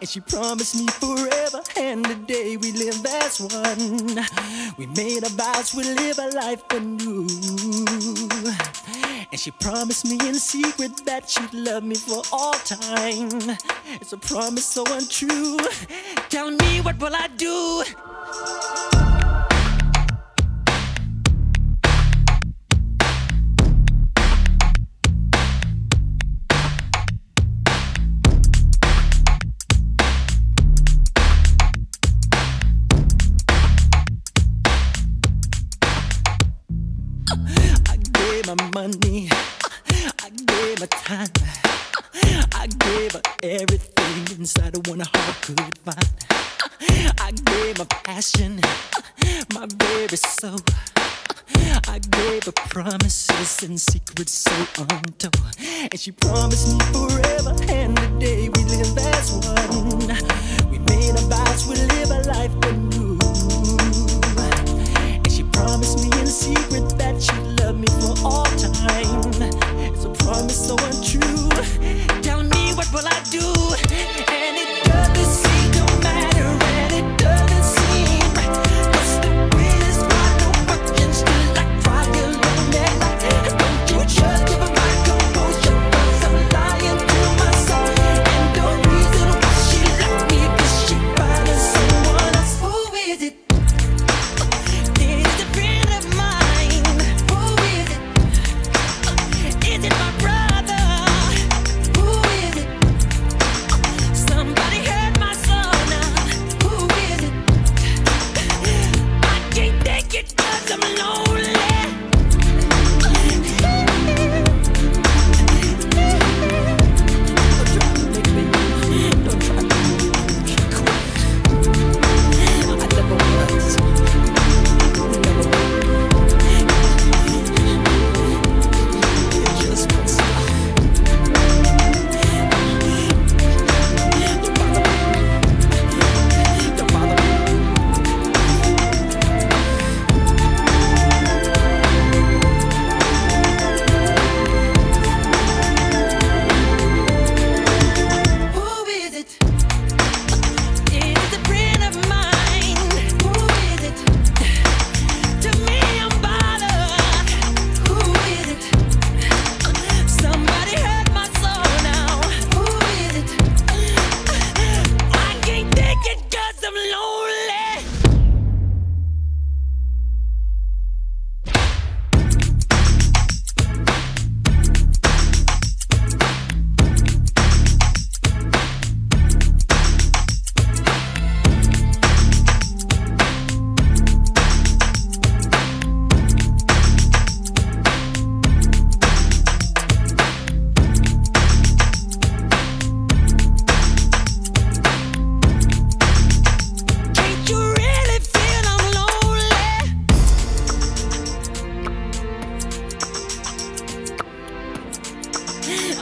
And she promised me forever, and the day we live as one, we made a vows, we live a life anew. And she promised me in secret that she'd love me for all time. It's a promise so untrue. Tell me, what will I do? I gave her money, I gave her time, I gave her everything inside of one heart could find. I gave her passion, my very soul, I gave her promises and secrets so untold. And she promised me forever, and the day we live as one, we made a vows, we live a life anew. And she promised me in secret that she loved me for all. It's a promise so untrue. Tell me, what will I do? And it doesn't seem to matter, and it doesn't seem right. 'Cause the wheel is not working still like fire on that light. Don't you just give up my composure, 'cause I'm lying to my soul. And the reason why she left me, 'cause she found someone else. Who is it?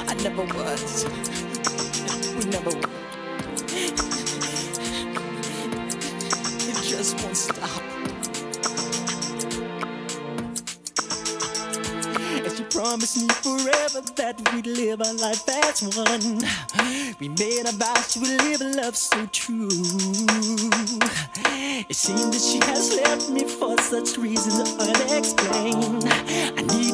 I never was. We never were. It just won't stop. And she promised me forever that we'd live our life as one. We made a vow to live a love so true. It seems that she has left me for such reasons unexplained. I need